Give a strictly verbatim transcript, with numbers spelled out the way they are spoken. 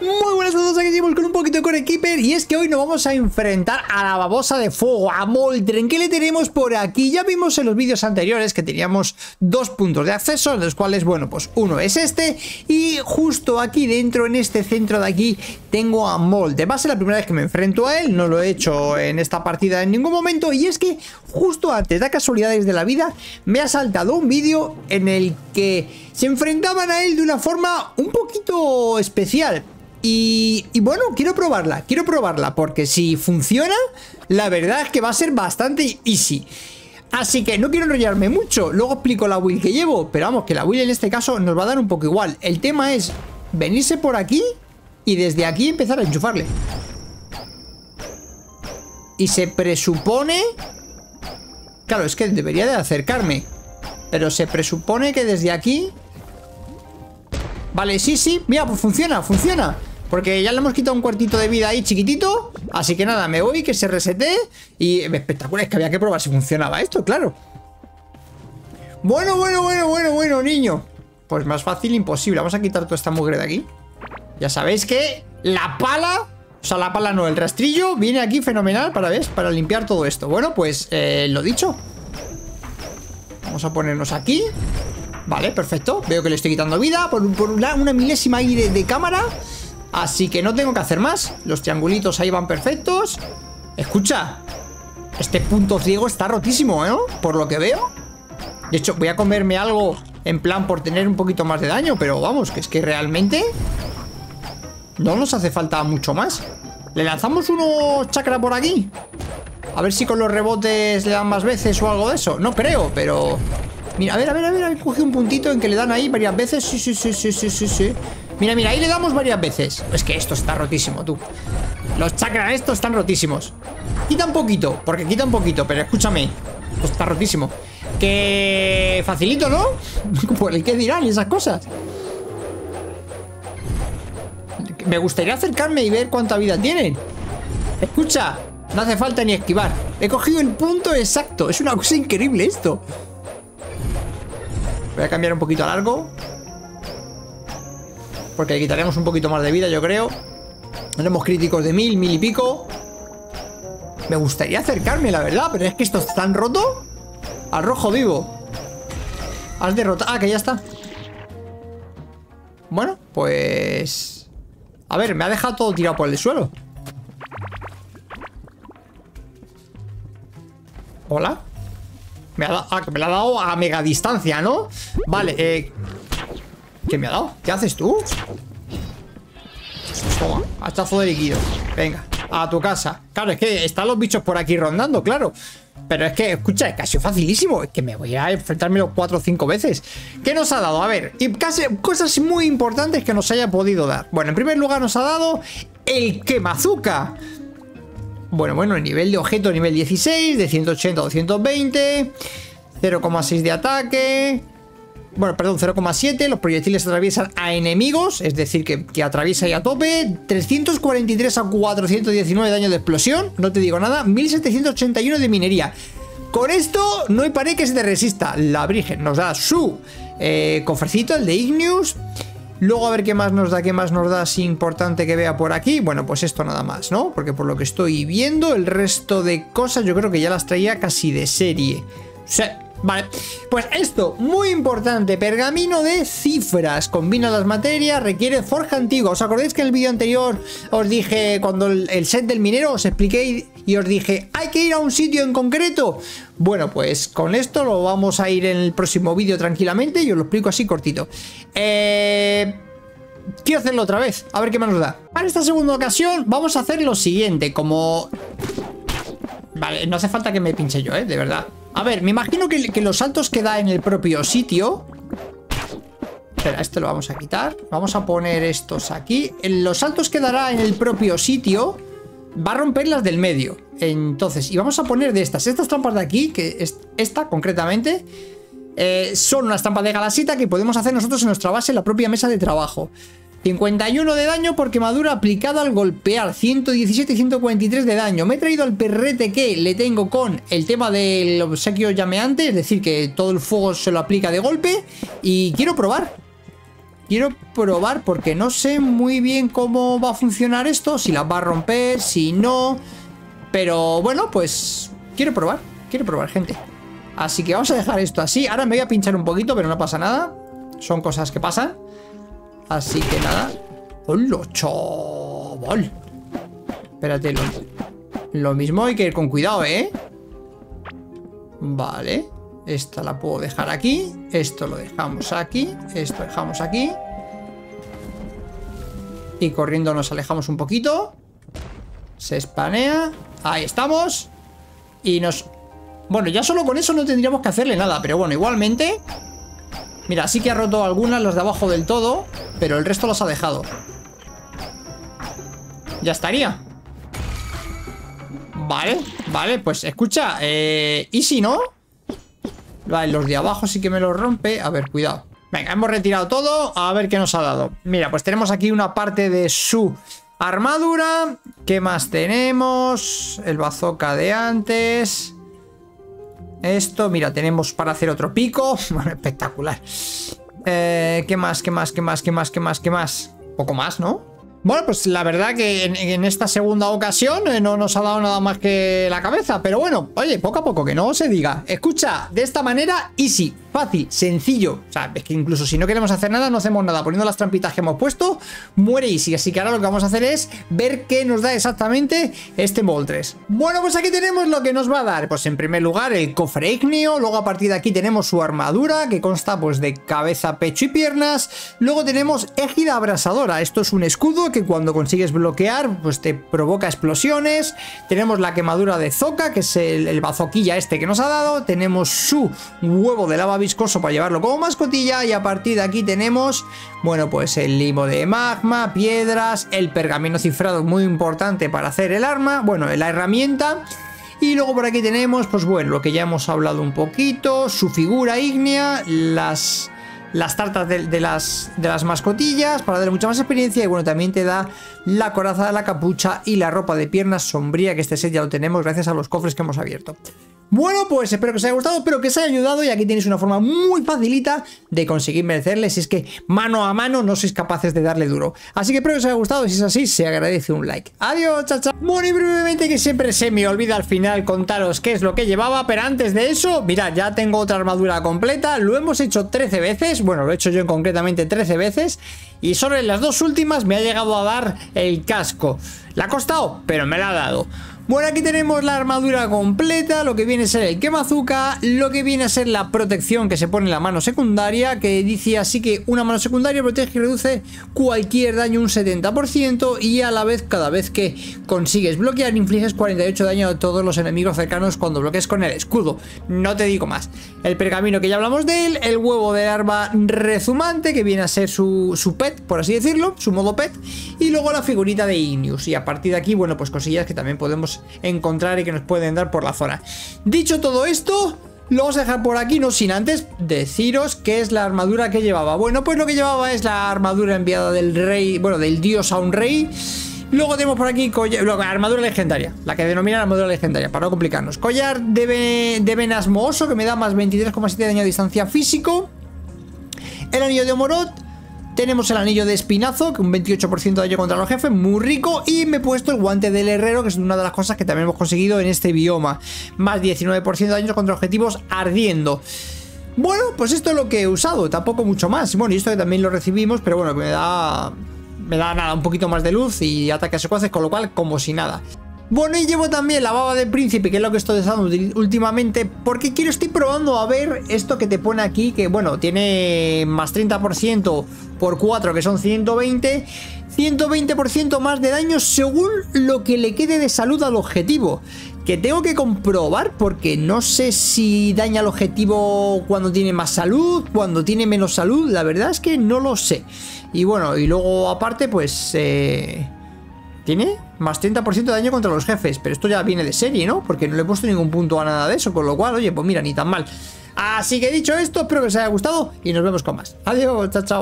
Muy buenas a todos, aquí seguimos con un poquito de Core Keeper. Y es que hoy nos vamos a enfrentar a la babosa de fuego, a Moldren. ¿Qué le tenemos por aquí? Ya vimos en los vídeos anteriores que teníamos dos puntos de acceso, de los cuales, bueno, pues uno es este. Y justo aquí dentro, en este centro de aquí, tengo a Moldren. Va a ser la primera vez que me enfrento a él, no lo he hecho en esta partida en ningún momento. Y es que justo antes, da casualidades de la vida, me ha saltado un vídeo en el que se enfrentaban a él de una forma un poquito especial. Y, y bueno, quiero probarla, quiero probarla, porque si funciona, la verdad es que va a ser bastante easy. Así que no quiero enrollarme mucho, luego explico la build que llevo, pero vamos, que la build en este caso nos va a dar un poco igual. El tema es venirse por aquí y desde aquí empezar a enchufarle. Y se presupone... Claro, es que debería de acercarme, pero se presupone que desde aquí... Vale, sí, sí, mira, pues funciona, funciona. Porque ya le hemos quitado un cuartito de vida ahí chiquitito. Así que nada, me voy, que se resete. Y espectacular, es que había que probar si funcionaba esto, claro. Bueno, bueno, bueno, bueno, bueno, niño. Pues más fácil imposible. Vamos a quitar toda esta mugre de aquí. Ya sabéis que la pala... O sea, la pala no, el rastrillo viene aquí fenomenal para, ¿ves? Para limpiar todo esto. Bueno, pues eh, lo dicho. Vamos a ponernos aquí. Vale, perfecto. Veo que le estoy quitando vida por, por una, una milésima ahí de, de cámara. Así que no tengo que hacer más. Los triangulitos ahí van perfectos. Escucha, este punto ciego está rotísimo, ¿eh? Por lo que veo. De hecho, voy a comerme algo en plan por tener un poquito más de daño. Pero vamos, que es que realmente no nos hace falta mucho más. Le lanzamos unos chakra por aquí. A ver si con los rebotes le dan más veces o algo de eso. No creo, pero... Mira, a ver, a ver, a ver, coge un puntito en que le dan ahí varias veces. Sí, sí, sí, sí, sí, sí, sí. Mira, mira, ahí le damos varias veces. Es que esto está rotísimo, tú. Los chakras estos están rotísimos. Quita un poquito, porque quita un poquito, pero escúchame. Esto está rotísimo. Que... facilito, ¿no? Por el que dirán y esas cosas. Me gustaría acercarme y ver cuánta vida tienen. Escucha, no hace falta ni esquivar. He cogido el punto exacto. Es una cosa increíble esto. Voy a cambiar un poquito a largo, porque le quitaremos un poquito más de vida, yo creo. Tenemos críticos de mil, mil y pico. Me gustaría acercarme, la verdad, pero es que esto está tan roto. Al rojo vivo. Has derrotado... Ah, que ya está. Bueno, pues... A ver, me ha dejado todo tirado por el suelo. Hola. Me ha, ah, me la ha dado a mega distancia, ¿no? Vale, eh... ¿qué me ha dado? ¿Qué haces tú? Toma, hachazo de líquido. Venga, a tu casa. Claro, es que están los bichos por aquí rondando, claro. Pero es que, escucha, es que ha sido facilísimo. Es que me voy a enfrentármelo cuatro o cinco veces. ¿Qué nos ha dado? A ver, y casi cosas muy importantes que nos haya podido dar. Bueno, en primer lugar nos ha dado el quemazuka. Bueno, bueno, el nivel de objeto, nivel dieciséis, de ciento ochenta a doscientos veinte, cero coma seis de ataque. Bueno, perdón, cero coma siete. Los proyectiles atraviesan a enemigos, es decir, que, que atraviesa y a tope. trescientos cuarenta y tres a cuatrocientos diecinueve de daño de explosión, no te digo nada. mil setecientos ochenta y uno de minería. Con esto no hay pared que se te resista. La Virgen nos da su eh, cofrecito, el de Igneous. Luego a ver qué más nos da, qué más nos da, si importante que vea por aquí. Bueno, pues esto nada más, ¿no? Porque por lo que estoy viendo, el resto de cosas yo creo que ya las traía casi de serie. O sea, vale. Pues esto, muy importante, pergamino de cifras. Combina las materias, requiere forja antigua. ¿Os acordáis que en el vídeo anterior os dije, cuando el, el set del minero, os expliqué y, y os dije, hay que ir a un sitio en concreto? Bueno, pues con esto lo vamos a ir en el próximo vídeo tranquilamente y os lo explico así cortito. Eh... Quiero hacerlo otra vez, a ver qué más nos da. Para esta segunda ocasión vamos a hacer lo siguiente, como... Vale, no hace falta que me pinche yo, eh, de verdad. A ver, me imagino que, que los saltos que da en el propio sitio... Espera, esto lo vamos a quitar. Vamos a poner estos aquí. Los saltos que dará en el propio sitio... va a romper las del medio. Entonces, y vamos a poner de estas. Estas trampas de aquí, que es esta concretamente, eh, son unas trampas de galasita que podemos hacer nosotros en nuestra base, en la propia mesa de trabajo. cincuenta y uno de daño por quemadura aplicada al golpear, ciento diecisiete y ciento cuarenta y tres de daño. Me he traído el perrete que le tengo con el tema del obsequio llameante, es decir, que todo el fuego se lo aplica de golpe. Y quiero probar. quiero probar porque no sé muy bien cómo va a funcionar esto, si las va a romper, si no, pero bueno, pues quiero probar, quiero probar, gente. Así que vamos a dejar esto así. Ahora me voy a pinchar un poquito, pero no pasa nada, son cosas que pasan. Así que nada. ¡Hola, chaval! Espérate, lo, lo mismo hay que ir con cuidado, ¿eh? Vale. Esta la puedo dejar aquí. Esto lo dejamos aquí. Esto lo dejamos aquí. Y corriendo nos alejamos un poquito. Se espanea. Ahí estamos. Y nos... Bueno, ya solo con eso no tendríamos que hacerle nada. Pero bueno, igualmente... Mira, sí que ha roto algunas, las de abajo del todo, pero el resto las ha dejado. Ya estaría. Vale, vale, pues escucha, eh, ¿y si no? Vale, los de abajo sí que me los rompe. A ver, cuidado. Venga, hemos retirado todo, a ver qué nos ha dado. Mira, pues tenemos aquí una parte de su armadura. ¿Qué más tenemos? El bazooka de antes... Esto, mira, tenemos para hacer otro pico. Bueno, espectacular. eh, ¿Qué más, qué más, qué más, qué más, qué más, qué más? Poco más, ¿no? Bueno, pues la verdad que en, en esta segunda ocasión eh, no nos ha dado nada más que la cabeza. Pero bueno, oye, poco a poco, que no se diga. Escucha, de esta manera, easy, fácil, sencillo. O sea, es que incluso si no queremos hacer nada, no hacemos nada. Poniendo las trampitas que hemos puesto, muere easy. Así que ahora lo que vamos a hacer es ver qué nos da exactamente este Moldren. Bueno, pues aquí tenemos lo que nos va a dar. Pues en primer lugar el cofre ígneo. Luego a partir de aquí tenemos su armadura, que consta pues de cabeza, pecho y piernas. Luego tenemos égida abrasadora. Esto es un escudo que cuando consigues bloquear pues te provoca explosiones. Tenemos la quemadura de Zoka, que es el, el bazoquilla este que nos ha dado. Tenemos su huevo de lava viscoso para llevarlo como mascotilla. Y a partir de aquí tenemos, bueno, pues el limo de magma, piedras, el pergamino cifrado, muy importante para hacer el arma, bueno, la herramienta. Y luego por aquí tenemos, pues bueno, lo que ya hemos hablado un poquito, su figura ígnea, las... Las tartas de, de, las, de las mascotillas para darle mucha más experiencia. Y bueno, también te da la coraza de la capucha y la ropa de piernas sombría, que este set ya lo tenemos gracias a los cofres que hemos abierto. Bueno, pues espero que os haya gustado, espero que os haya ayudado. Y aquí tenéis una forma muy facilita de conseguir merecerle, si es que mano a mano no sois capaces de darle duro. Así que espero que os haya gustado, si es así, se agradece un like. Adiós, chao, chao. Bueno, y brevemente, que siempre se me olvida al final contaros qué es lo que llevaba. Pero antes de eso, mirad, ya tengo otra armadura completa. Lo hemos hecho trece veces, bueno, lo he hecho yo concretamente trece veces. Y solo en las dos últimas me ha llegado a dar el casco. La ha costado, pero me la ha dado. Bueno, aquí tenemos la armadura completa, lo que viene a ser el quemazuka, lo que viene a ser la protección que se pone en la mano secundaria, que dice así que una mano secundaria protege y reduce cualquier daño un setenta por ciento, y a la vez, cada vez que consigues bloquear, infliges cuarenta y ocho daño a todos los enemigos cercanos cuando bloquees con el escudo. No te digo más. El pergamino, que ya hablamos de él, el huevo de larva rezumante, que viene a ser su, su pet, por así decirlo, su modo pet, y luego la figurita de Igneous. Y a partir de aquí, bueno, pues cosillas que también podemos encontrar y que nos pueden dar por la zona. Dicho todo esto, lo vamos a dejar por aquí, no sin antes deciros qué es la armadura que llevaba. Bueno, pues lo que llevaba es la armadura enviada del rey, bueno, del dios a un rey. Luego tenemos por aquí collar, luego, armadura legendaria, la que denomina armadura legendaria, para no complicarnos. Collar de, ve, de venas mohoso, que me da más veintitrés coma siete daño a distancia físico. El anillo de Omorot. Tenemos el anillo de espinazo, que un veintiocho por ciento de daño contra los jefes, muy rico. Y me he puesto el guante del herrero, que es una de las cosas que también hemos conseguido en este bioma. Más diecinueve por ciento de daño contra objetivos ardiendo. Bueno, pues esto es lo que he usado, tampoco mucho más. Bueno, y esto que también lo recibimos, pero bueno, que me da... Me da nada, un poquito más de luz y ataques secuaces, con lo cual, como si nada. Bueno, y llevo también la baba del príncipe, que es lo que estoy usando últimamente, porque quiero, estoy probando a ver esto que te pone aquí, que bueno, tiene más treinta por ciento por cuatro, que son ciento veinte, ciento veinte por ciento más de daño según lo que le quede de salud al objetivo, que tengo que comprobar porque no sé si daña al objetivo cuando tiene más salud, cuando tiene menos salud, la verdad es que no lo sé. Y bueno, y luego aparte pues... Eh... Tiene más treinta por ciento de daño contra los jefes, pero esto ya viene de serie, ¿no? Porque no le he puesto ningún punto a nada de eso, con lo cual, oye, pues mira, ni tan mal. Así que dicho esto, espero que os haya gustado y nos vemos con más. Adiós, chao, chao.